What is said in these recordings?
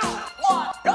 2, 1, go!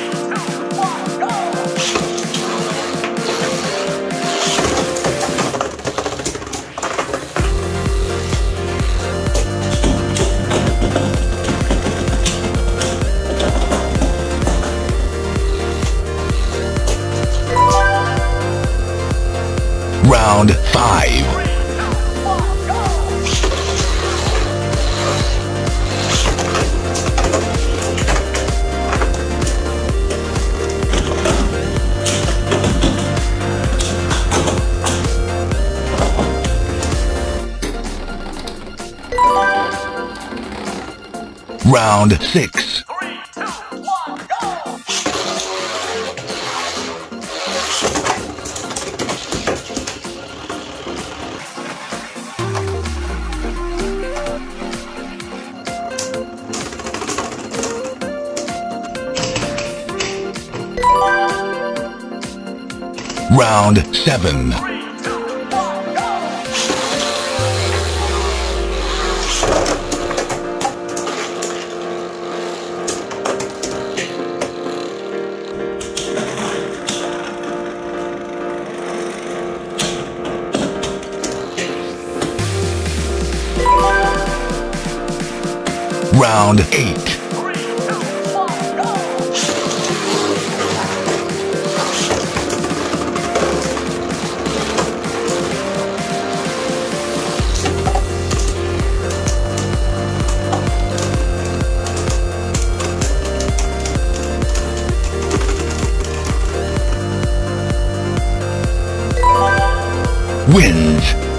5. Round 6. 3, 2, 1, go! Round 7. 3, 2, 1, go! Round 8. 3, 2, 1, go! Wins.